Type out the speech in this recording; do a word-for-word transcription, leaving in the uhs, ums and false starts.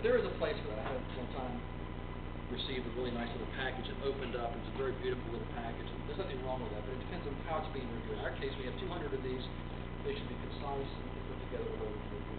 But there is a place where I have sometime received a really nice little package and opened up. It's a very beautiful little package. And there's nothing wrong with that, but it depends on how it's being reviewed. In our case, we have two hundred of these. They should be concise and put together.